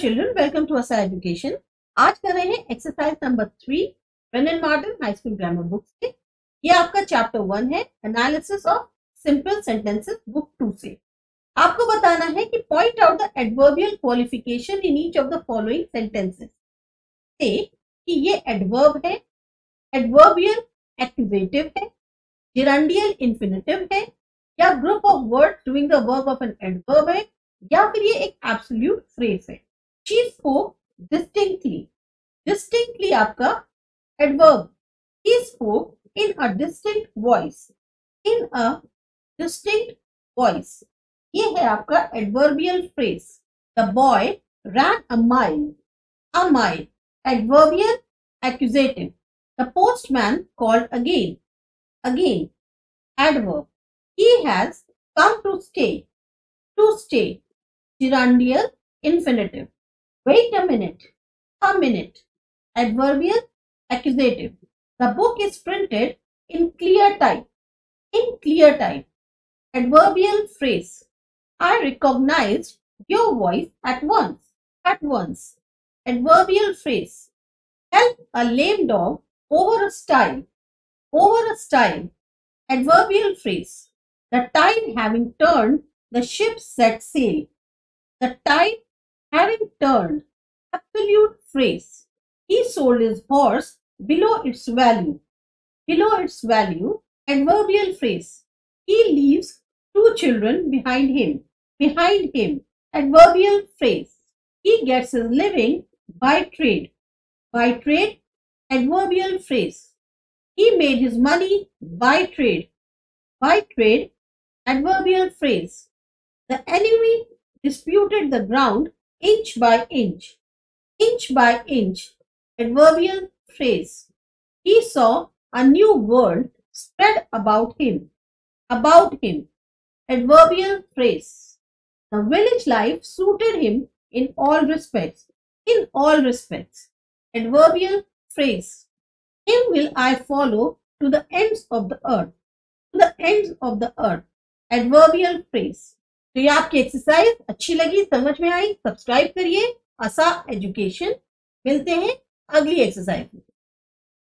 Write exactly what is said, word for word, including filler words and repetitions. children, welcome to Asa Education. आज कर रहे हैं exercise number three Brennan Martin high school grammar book से। ये आपका चैप्टर वन है, analysis of simple sentences, book two से। आपको बताना है कि point out the adverbial qualification in each of the following sentences से कि ये एडवर्ब है, एडवर्बियल एक्टिवेटिव है, जेरंडियल इंफिनिटिव है, या group of word doing the work of an adverb है, या फिर ये एक एब्सोल्यूट फ्रेज है। शी स्पोक डिस्टिंक्टली, डिस्टिंक्टली आपका adverb. He spoke in a distinct voice, in a distinct voice, ये है आपका adverbial phrase. The boy ran a mile, a mile, adverbial accusative. The postman called again, again, adverb. He has come to stay, to stay, gerundial infinitive. Wait a minute, a minute, adverbial accusative. The book is printed in clear type, in clear type, adverbial phrase. I recognized your voice at once, at once, adverbial phrase. Help a lame dog over a stile, over a stile, adverbial phrase. The tide having turned, the ship set sail. The tide having turned, absolute phrase. He sold his horse below its value. Below its value, adverbial phrase. He leaves two children behind him. Behind him, adverbial phrase. He gets his living by trade. By trade, adverbial phrase. He made his money by trade. By trade, adverbial phrase. The enemy disputed the ground inch by inch, inch by inch, adverbial phrase. He saw a new world spread about him, about him, adverbial phrase. The village life suited him in all respects, in all respects, adverbial phrase. Him will I follow to the ends of the earth, to the ends of the earth, adverbial phrase. तो ये आपकी exercise अच्छी लगी, समझ में आई, subscribe करिए आसा education. मिलते हैं अगली एक्सरसाइज में।